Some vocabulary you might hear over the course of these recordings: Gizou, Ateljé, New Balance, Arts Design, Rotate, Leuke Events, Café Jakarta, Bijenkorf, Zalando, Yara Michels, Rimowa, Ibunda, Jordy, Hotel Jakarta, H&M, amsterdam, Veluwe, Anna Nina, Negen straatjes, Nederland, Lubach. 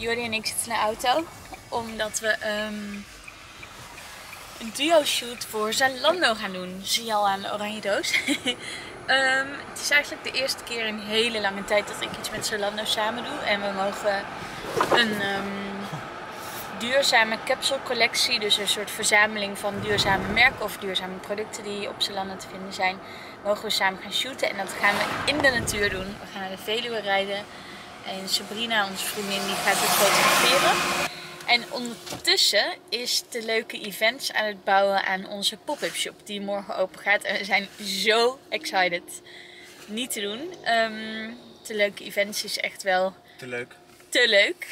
Jordy en ik zitten in de auto omdat we een duo-shoot voor Zalando gaan doen. Zie je al aan de oranje doos. Het is eigenlijk de eerste keer in hele lange tijd dat ik iets met Zalando samen doe. En we mogen een duurzame capsule collectie, dus een soort verzameling van duurzame merken of duurzame producten die op Zalando te vinden zijn, mogen we samen gaan shooten. En dat gaan we in de natuur doen. We gaan naar de Veluwe rijden. En Sabrina, onze vriendin, die gaat het fotograferen. En ondertussen is de Leuke Events aan het bouwen aan onze pop-up shop die morgen open gaat. En we zijn zo excited. Niet te doen. De Leuke Events is echt wel... Te leuk. Te leuk.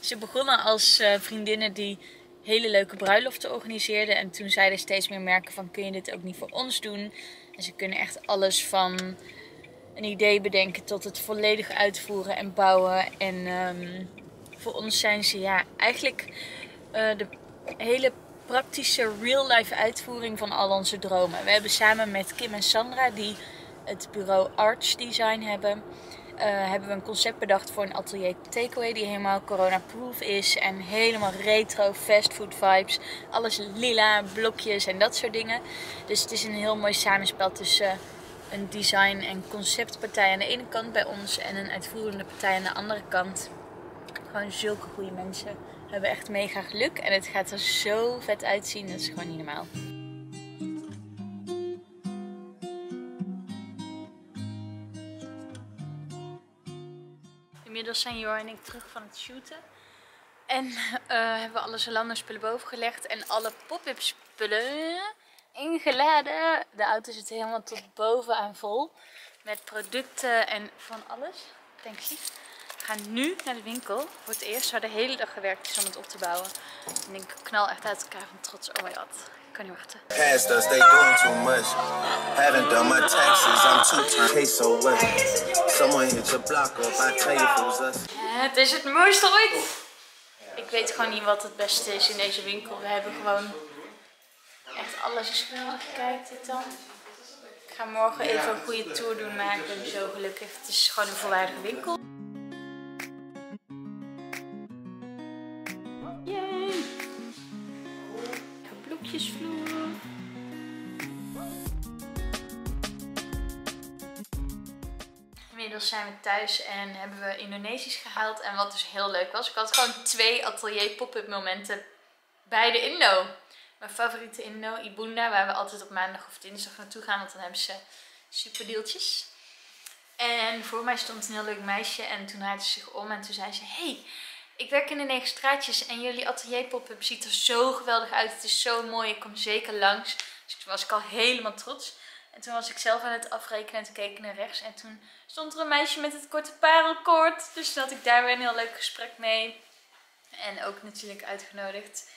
Ze begonnen als vriendinnen die hele leuke bruiloften organiseerden. En toen zeiden steeds meer merken van, kun je dit ook niet voor ons doen? En ze kunnen echt alles van een idee bedenken tot het volledig uitvoeren en bouwen. En voor ons zijn ze ja, eigenlijk de hele praktische real-life uitvoering van al onze dromen. We hebben samen met Kim en Sandra, die het bureau Arts Design hebben, hebben we een concept bedacht voor een atelier takeaway die helemaal corona-proof is. En helemaal retro, fastfood vibes. Alles lila, blokjes en dat soort dingen. Dus het is een heel mooi samenspel tussen een design- en conceptpartij aan de ene kant bij ons en een uitvoerende partij aan de andere kant. Gewoon zulke goede mensen. We hebben echt mega geluk en het gaat er zo vet uitzien. Dat is gewoon niet normaal. Inmiddels zijn Jor en ik terug van het shooten. En hebben we alle Zalando spullen boven gelegd en alle pop-up spullen ingeladen. De auto zit helemaal tot bovenaan vol met producten en van alles. Denk ik. We gaan nu naar de winkel. Voor het eerst waar de hele dag gewerkt is om het op te bouwen. En ik knal echt uit elkaar van trots. Oh my god, ik kan niet wachten. Past us, they doing too much. Haven't done my taxes, I'm too so what? Someone hit your block up, I tell you who's us. Het is het mooiste ooit. Ik weet gewoon niet wat het beste is in deze winkel. We hebben gewoon echt alles is snel. Kijk dit dan. Ik ga morgen even een goede tour doen, maar ik ben zo gelukkig. Het is gewoon een volwaardige winkel. Inmiddels zijn we thuis en hebben we Indonesisch gehaald. En wat dus heel leuk was, ik had gewoon 2 atelier pop-up momenten bij de Indo. Mijn favoriete Indo, Ibunda, waar we altijd op maandag of dinsdag naartoe gaan, want dan hebben ze super deeltjes. En voor mij stond een heel leuk meisje en toen draaide ze zich om en toen zei ze, hey, ik werk in de Negen straatjes en jullie atelier pop-up ziet er zo geweldig uit. Het is zo mooi, ik kom zeker langs. Dus toen was ik al helemaal trots. En toen was ik zelf aan het afrekenen en toen keek ik naar rechts. En toen stond er een meisje met het korte parelkoord. Dus toen had ik daar weer een heel leuk gesprek mee. En ook natuurlijk uitgenodigd.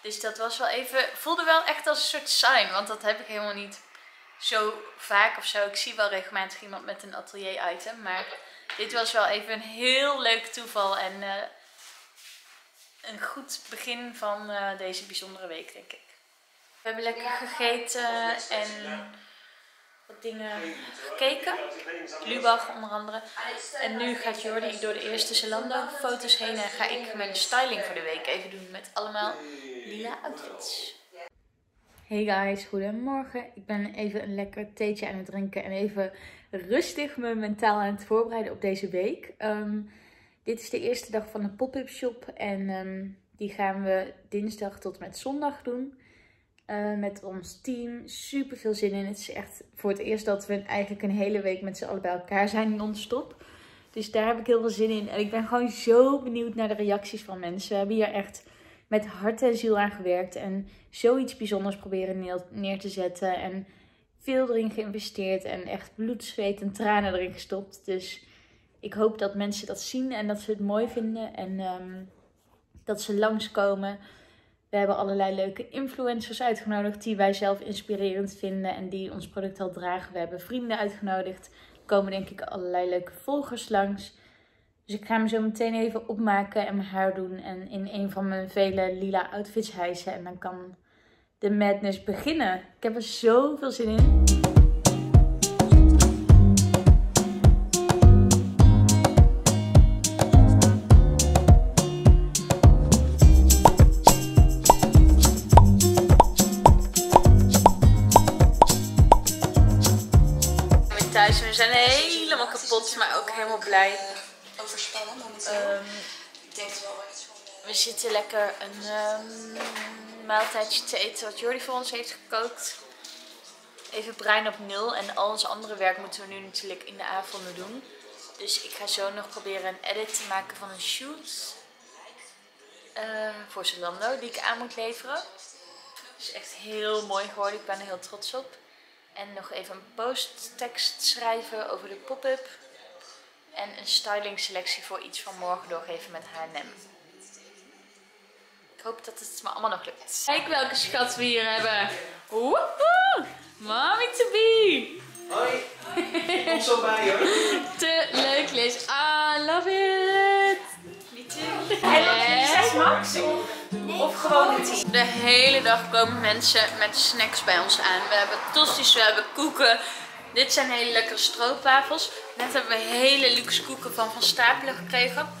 Dus dat was wel even, voelde wel echt als een soort sign. Want dat heb ik helemaal niet zo vaak of zo. Ik zie wel regelmatig iemand met een atelier item. Maar dit was wel even een heel leuk toeval. En een goed begin van deze bijzondere week, denk ik. We hebben lekker gegeten en wat dingen gekeken. Lubach onder andere. En nu gaat Jordy door de eerste Zalando-foto's heen en ga ik mijn styling voor de week even doen met allemaal lila outfits. Hey guys, goedemorgen. Ik ben even een lekker theetje aan het drinken en even rustig me mentaal aan het voorbereiden op deze week. Dit is de eerste dag van de pop-up shop en die gaan we dinsdag tot en met zondag doen. Met ons team. Super veel zin in. Het is echt voor het eerst dat we eigenlijk een hele week met z'n allen bij elkaar zijn non-stop. Dus daar heb ik heel veel zin in. En ik ben gewoon zo benieuwd naar de reacties van mensen. We hebben hier echt met hart en ziel aan gewerkt. En zoiets bijzonders proberen neer te zetten. En veel erin geïnvesteerd. En echt bloed, zweet en tranen erin gestopt. Dus ik hoop dat mensen dat zien en dat ze het mooi vinden. En dat ze langskomen. We hebben allerlei leuke influencers uitgenodigd die wij zelf inspirerend vinden en die ons product al dragen. We hebben vrienden uitgenodigd. Er komen denk ik allerlei leuke volgers langs. Dus ik ga me zo meteen even opmaken en mijn haar doen en in een van mijn vele lila outfits hijsen. En dan kan de madness beginnen. Ik heb er zoveel zin in. meisjes. We zijn helemaal kapot, maar ook helemaal blij. Overspannen momenteel. Ik denk het wel echt van. We zitten lekker een maaltijdje te eten wat Jordy voor ons heeft gekookt. Even brein op nul en al ons andere werk moeten we nu natuurlijk in de avonden doen. Dus ik ga zo nog proberen een edit te maken van een shoot voor Zalando die ik aan moet leveren. Dus echt heel mooi geworden, ik ben er heel trots op. En nog even een posttekst schrijven over de pop-up. En een styling selectie voor iets van morgen doorgeven met H&M. Ik hoop dat het me allemaal nog lukt. Kijk welke schat we hier hebben. Woehoe! Mommy to be! Hoi! Kom zo bij hoor. Te leuk, Liz. I love it! Me too. Hij loopt in Max. Of gewoon een team. De hele dag komen mensen met snacks bij ons aan. We hebben tosti's, we hebben koeken. Dit zijn hele lekkere stroopwafels. Net hebben we hele luxe koeken van Stapelen gekregen.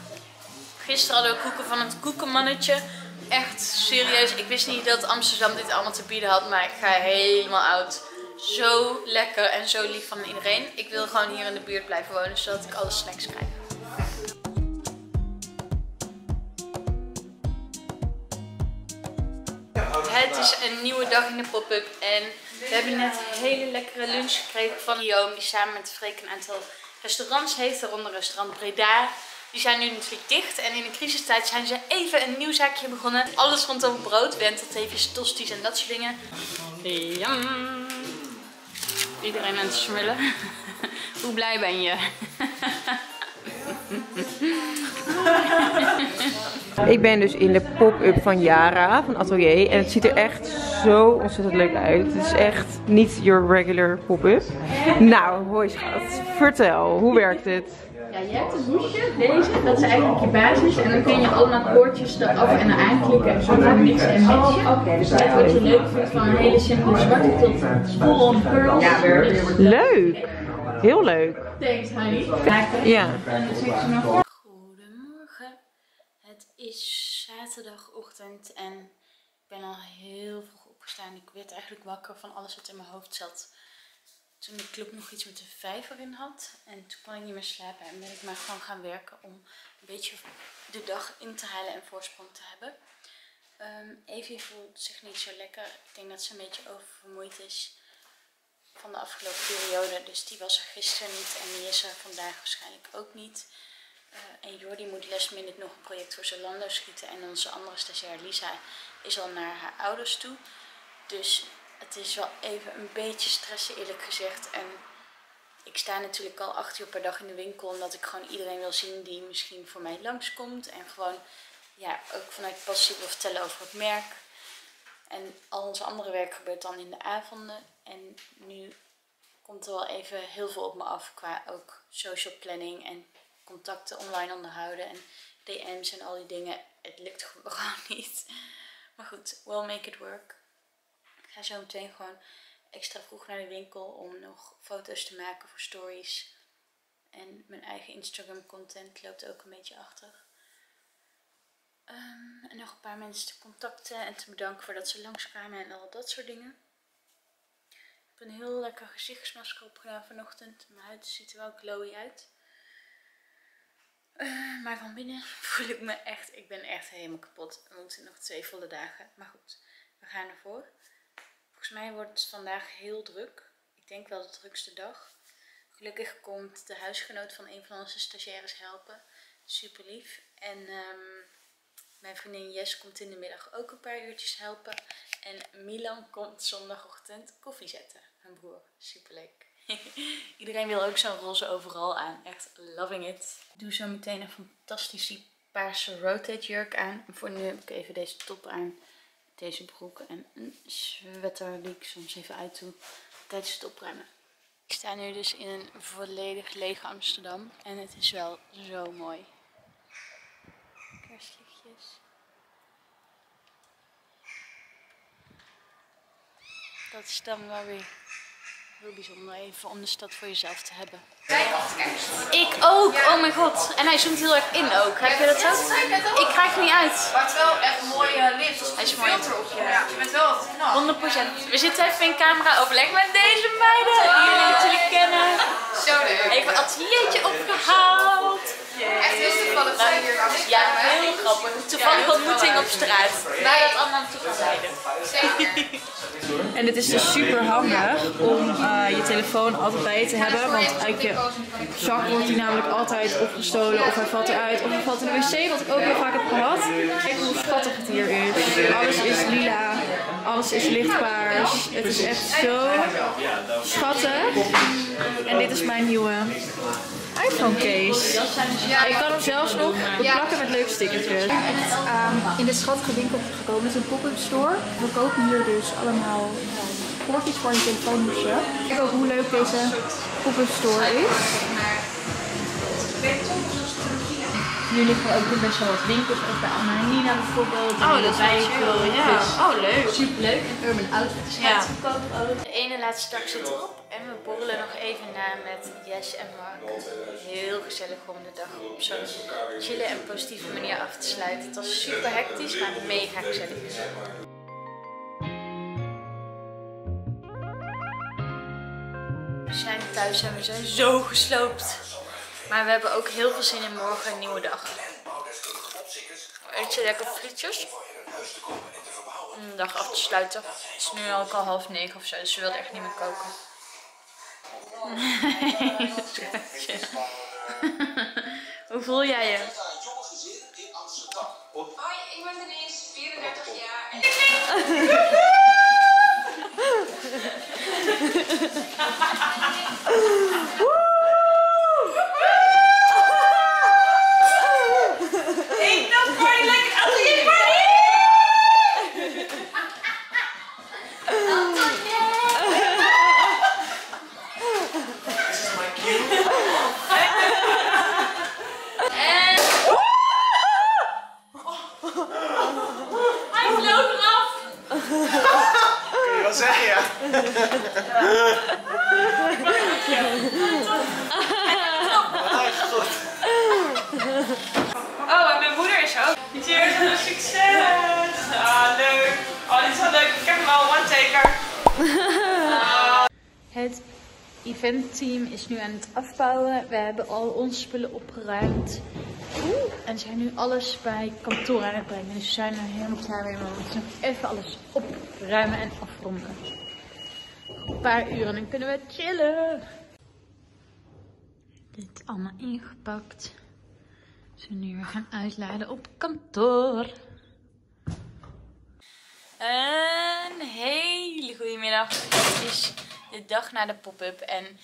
Gisteren hadden we koeken van het koekenmannetje. Echt serieus, ik wist niet dat Amsterdam dit allemaal te bieden had, maar ik ga helemaal oud. Zo lekker en zo lief van iedereen. Ik wil gewoon hier in de buurt blijven wonen, zodat ik alle snacks krijg. Het is een nieuwe dag in de pop-up en we hebben net een hele lekkere lunch gekregen van Guillaume, die samen met Freek een aantal restaurants heeft, daaronder restaurant Breda. Die zijn nu natuurlijk dicht en in de crisistijd zijn ze even een nieuw zaakje begonnen. Alles rondom brood, wentelteefjes, tosti's en dat soort dingen. Jam! Iedereen aan het smullen. Hoe blij ben je? Ik ben dus in de pop-up van Yara, van Atelier. En het ziet er echt zo ontzettend leuk uit. Het is echt niet your regular pop-up. Nou, hoi schat. Vertel, hoe werkt dit? Ja, je hebt een hoesje, deze, dat is eigenlijk je basis. En dan kun je allemaal koordjes eraf en eraan klikken en zo mixen en matchen. Dus dat wat je leuk vindt van een hele simpele zwarte tot full-on curls. Leuk! Heel leuk! Thanks, honey. Ja. Goedemorgen. Het is zaterdagochtend en ik ben al heel vroeg opgestaan. Ik werd eigenlijk wakker van alles wat in mijn hoofd zat. Toen de club nog iets met de 5 in had. En toen kon ik niet meer slapen. En ben ik maar gewoon gaan werken om een beetje de dag in te halen en voorsprong te hebben. Evie voelt zich niet zo lekker. Ik denk dat ze een beetje oververmoeid is van de afgelopen periode. Dus die was er gisteren niet en die is er vandaag waarschijnlijk ook niet. En Jordy moet last minute nog een project voor Zalando schieten. En onze andere stagiair Lisa is al naar haar ouders toe. Dus... het is wel even een beetje stressen eerlijk gezegd en ik sta natuurlijk al 8 uur per dag in de winkel omdat ik gewoon iedereen wil zien die misschien voor mij langskomt en gewoon ja, ook vanuit passie wil vertellen over het merk. En al ons andere werk gebeurt dan in de avonden en nu komt er wel even heel veel op me af qua ook social planning en contacten online onderhouden en DM's en al die dingen. Het lukt gewoon niet. Maar goed, we'll make it work. Ik ga zo meteen gewoon extra vroeg naar de winkel om nog foto's te maken voor stories. En mijn eigen Instagram content loopt ook een beetje achter. En nog een paar mensen te contacten en te bedanken voor dat ze langskwamen en al dat soort dingen. Ik heb een heel lekker gezichtsmasker opgedaan vanochtend. Mijn huid ziet er wel glowy uit. Maar van binnen voel ik me echt, ik ben echt helemaal kapot. We moeten nog 2 volle dagen, maar goed, we gaan ervoor. Volgens mij wordt het vandaag heel druk. Ik denk wel de drukste dag. Gelukkig komt de huisgenoot van een van onze stagiaires helpen. Super lief. En mijn vriendin Jess komt in de middag ook een paar uurtjes helpen. En Milan komt zondagochtend koffie zetten. Mijn broer. Super leuk. Iedereen wil ook zo'n roze overal aan. Echt loving it. Ik doe zo meteen een fantastische paarse Rotate jurk aan. En voor nu heb ik even deze top aan. Deze broek en een sweater die ik soms even uitdoe tijdens het opruimen. Ik sta nu dus in een volledig lege Amsterdam en het is wel zo mooi. Kerstlichtjes. Dat is dan wel weer Heel bijzonder even om de stad voor jezelf te hebben. Ik ook, oh mijn god. En hij zoomt heel erg in ook. Heb je dat zo? Ik krijg het niet uit. Maar het is wel echt een mooie lift. Hij is mooi. Je bent wel wat knap. 100%. We zitten even in camera overleg met deze meiden. Die jullie natuurlijk kennen. Zo leuk. Even een ateliertje opgehaald. Echt heel toevallig zijn hier. Ja, heel grappig. Toevallige ontmoeting op straat. Wij dat allemaal toevallig leiden. En het is dus super handig om je telefoon altijd bij je te hebben. Want uit je zak wordt die namelijk altijd opgestolen. Of hij valt eruit. Of hij valt in de wc, wat ik ook heel vaak heb gehad. Kijk hoe schattig het hier is. Alles is lila. Alles is lichtpaars. Het is echt zo schattig. En dit is mijn nieuwe iPhone case. Ik kan hem zelfs nog beplakken met leuke stickertjes. Ik ben echt in de schattige winkel gekomen. Het is een pop-up store. We kopen hier dus allemaal koordjes voor je telefoonhoesje. Kijk ook hoe leuk deze pop-up store is. Nu liggen ook weer best wel wat winkels, ook bij Anna Nina bijvoorbeeld. Oh, dat is wel cool. Ja. Oh, leuk. Superleuk. Urban Outfits gaat goedkoop ook. De ene laatste dag zit erop en we borrelen nog even na met Jess en Mark. Heel gezellig om de dag op zo'n chillen en positieve manier af te sluiten. Het was super hectisch, maar mega gezellig. We zijn thuis en we zijn zo gesloopt. Maar we hebben ook heel veel zin in morgen, een nieuwe dag. Eet je lekker frietjes. Om de dag af te sluiten. Het is nu ook al 20:30 of zo, dus ze wilde echt niet meer koken. Nee, schatje. Hoe voel jij je? Hoi, ik ben Denise, 34 jaar. Oh, en mijn moeder is ook. Cheers aan de succes! Ah, leuk. Oh, dit is wel leuk. Ik heb hem al, one taker. Ah. Het eventteam is nu aan het afbouwen. We hebben al onze spullen opgeruimd. En zijn nu alles bij kantoor aan het brengen. Dus we zijn er helemaal klaar mee. We moeten nog even alles opruimen en afronden. Een paar uur en dan kunnen we chillen. Dit allemaal ingepakt. Dus we nu weer gaan uitladen op kantoor. Een hele goede middag. Het is de dag na de pop-up en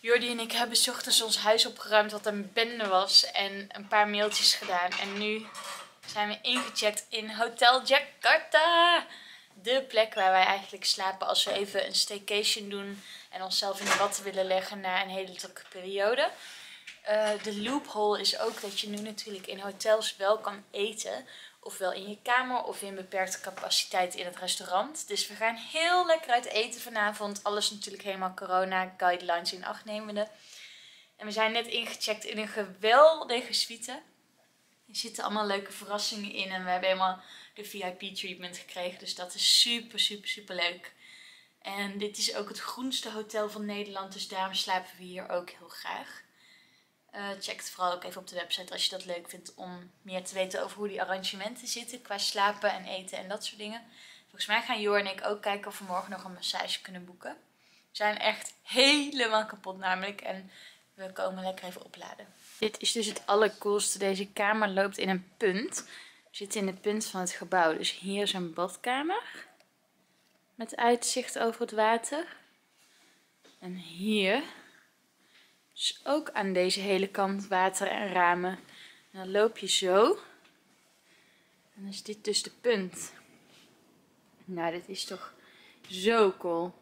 Jordy en ik hebben 's ochtends ons huis opgeruimd wat een bende was. En een paar mailtjes gedaan. En nu zijn we ingecheckt in Hotel Jakarta. De plek waar wij eigenlijk slapen als we even een staycation doen en onszelf in de watten willen leggen na een hele drukke periode. De loophole is ook dat je nu natuurlijk in hotels wel kan eten. Ofwel in je kamer of in beperkte capaciteit in het restaurant. Dus we gaan heel lekker uit eten vanavond. Alles natuurlijk helemaal corona guidelines in acht nemende. En we zijn net ingecheckt in een geweldige suite. Er zitten allemaal leuke verrassingen in en we hebben helemaal de VIP treatment gekregen. Dus dat is super, super, super leuk. En dit is ook het groenste hotel van Nederland. Dus daarom slapen we hier ook heel graag. Check het vooral ook even op de website als je dat leuk vindt om meer te weten over hoe die arrangementen zitten. Qua slapen en eten en dat soort dingen. Volgens mij gaan Jor en ik ook kijken of we morgen nog een massage kunnen boeken. We zijn echt helemaal kapot namelijk en we komen lekker even opladen. Dit is dus het allercoolste. Deze kamer loopt in een punt. We zitten in de punt van het gebouw. Dus hier is een badkamer. Met uitzicht over het water. En hier is ook aan deze hele kant water en ramen. En dan loop je zo. En dan is dit dus de punt. Nou, dit is toch zo cool.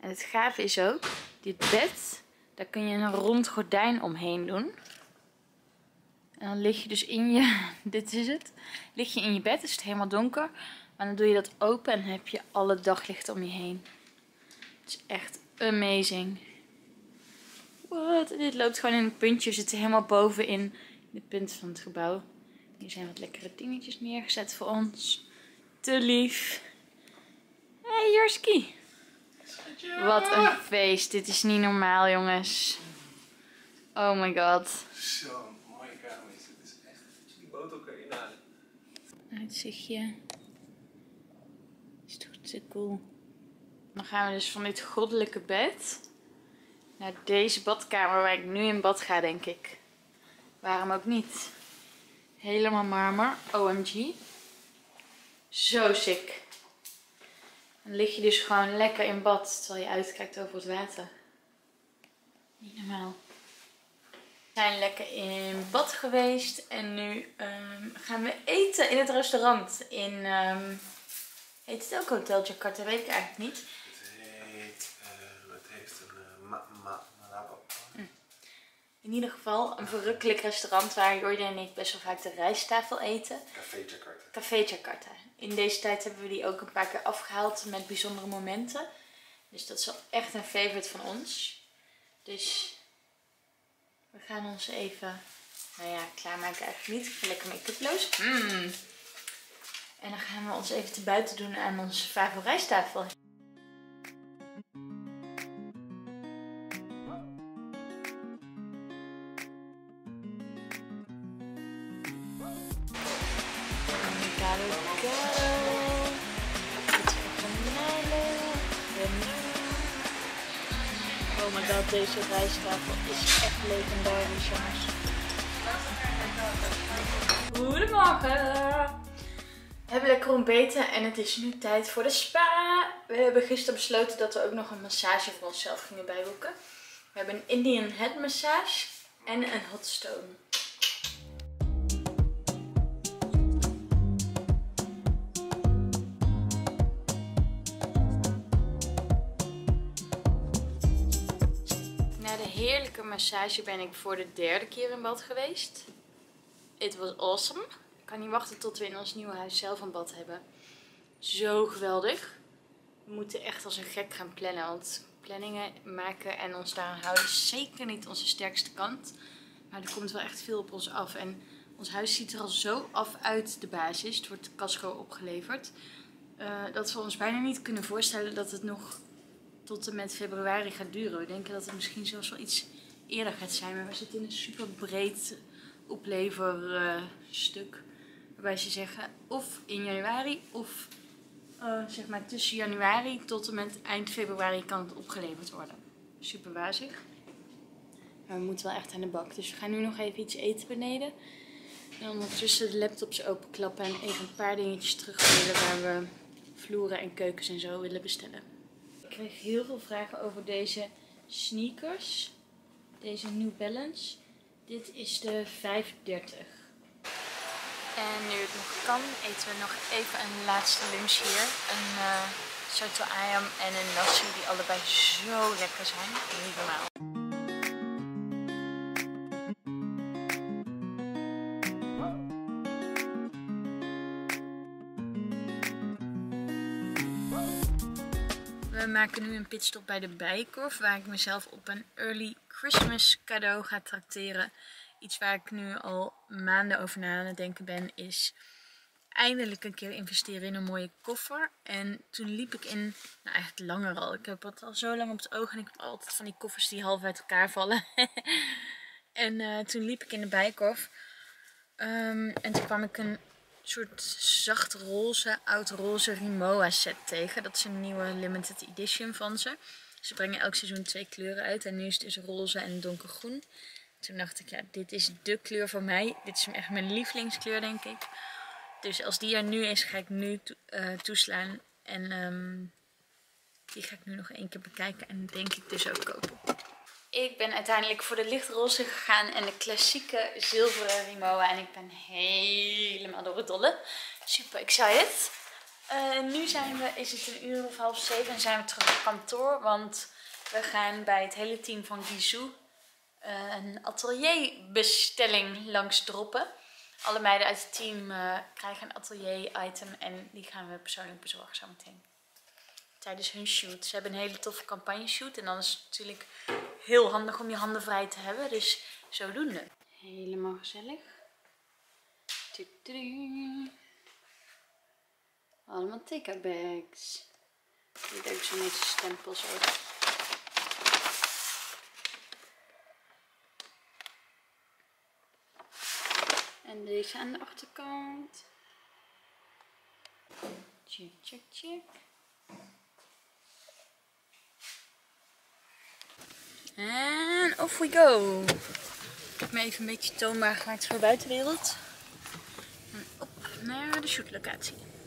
En het gave is ook, dit bed, daar kun je een rond gordijn omheen doen. En dan lig je dus in je, dit is het, lig je in je bed, is het helemaal donker. Maar dan doe je dat open en heb je alle daglicht om je heen. is echt amazing. Wat? Dit loopt gewoon in een puntje. We zitten helemaal boven in de punt van het gebouw. Hier zijn wat lekkere dingetjes neergezet voor ons. Te lief. Hé, hey, Jorski. Wat een feest. Dit is niet normaal, jongens. Oh my god. Zo'n mooie kamer is. Dit is echt. Die boot ook erin halen. Uitzichtje. Is toch te cool. Dan gaan we dus van dit goddelijke bed naar deze badkamer waar ik nu in bad ga, denk ik. Waarom ook niet? Helemaal marmer. OMG. Zo sick. Dan lig je dus gewoon lekker in bad terwijl je uitkijkt over het water. Niet normaal. We zijn lekker in bad geweest en nu gaan we eten in het restaurant. In, heet het ook Hotel Jakarta? Weet ik eigenlijk niet. Het heeft een malabo. In ieder geval een verrukkelijk restaurant waar Jordy en ik best wel vaak de rijsttafel eten. Café Jakarta. Café Jakarta. In deze tijd hebben we die ook een paar keer afgehaald met bijzondere momenten. Dus dat is wel echt een favorite van ons. Dus we gaan ons even, nou ja, klaarmaken eigenlijk niet. Lekker make-uploos. En dan gaan we ons even te buiten doen aan onze favoriete rijsttafel. Oh my god, deze rijsttafel is echt legendarisch, jongens. Goedemorgen! We hebben lekker ontbeten en het is nu tijd voor de spa. We hebben gisteren besloten dat we ook nog een massage voor onszelf gingen bijboeken. We hebben een Indian head massage en een hot stone. Na de heerlijke massage ben ik voor de derde keer in bad geweest. It was awesome. Ik kan niet wachten tot we in ons nieuwe huis zelf een bad hebben. Zo geweldig. We moeten echt als een gek gaan plannen. Want planningen maken en ons daaraan houden is zeker niet onze sterkste kant. Maar er komt wel echt veel op ons af. En ons huis ziet er al zo af uit de basis. Het wordt casco opgeleverd. Dat we ons bijna niet kunnen voorstellen dat het nog tot en met februari gaat duren. We denken dat het misschien zelfs wel iets eerder gaat zijn. Maar we zitten in een super breed opleverstuk. Waarbij ze zeggen of in januari of zeg maar tussen januari tot en met eind februari kan het opgeleverd worden. Super wazig. Maar we moeten wel echt aan de bak. Dus we gaan nu nog even iets eten beneden. En ondertussen de laptops openklappen en even een paar dingetjes terugvullen waar we vloeren en keukens en zo willen bestellen. Ik kreeg heel veel vragen over deze sneakers. Deze New Balance. Dit is de 530. En nu het nog kan, eten we nog even een laatste lunch hier. Een soto ayam en een nasi die allebei zo lekker zijn. Niet normaal. We maken nu een pitstop bij de Bijenkorf, waar ik mezelf op een early Christmas cadeau ga trakteren. Iets waar ik nu al maanden over na aan het denken ben, is eindelijk een keer investeren in een mooie koffer. En toen liep ik in, nou eigenlijk langer al, ik heb het al zo lang op het oog en ik heb altijd van die koffers die half uit elkaar vallen. En toen liep ik in de Bijenkorf en toen kwam ik een soort zacht roze, oud roze Rimowa set tegen. Dat is een nieuwe limited edition van ze. Ze brengen elk seizoen 2 kleuren uit en nu is het dus roze en donkergroen. Toen dacht ik, ja, dit is de kleur voor mij. Dit is echt mijn lievelingskleur, denk ik. Dus als die er nu is, ga ik nu toeslaan. En die ga ik nu nog 1 keer bekijken en denk ik dus ook kopen. Ik ben uiteindelijk voor de lichtroze gegaan en de klassieke zilveren Rimowa. En ik ben helemaal door het dolle. Super excited. Nu zijn we, is het 19:30 en zijn we terug op kantoor. Want we gaan bij het hele team van Gizou een atelierbestelling langs droppen. Alle meiden uit het team krijgen een atelier item en die gaan we persoonlijk bezorgen zometeen. tijdens hun shoot. Ze hebben een hele toffe campagneshoot en dan is het natuurlijk heel handig om je handen vrij te hebben. Dus zodoende. Helemaal gezellig. Allemaal take-up bags. Dit ook zo'n beetje stempels ook. En deze aan de achterkant. Check, check, check. En off we go. Ik heb me even een beetje toonbaar gemaakt voor de buitenwereld. En op naar de shootlocatie.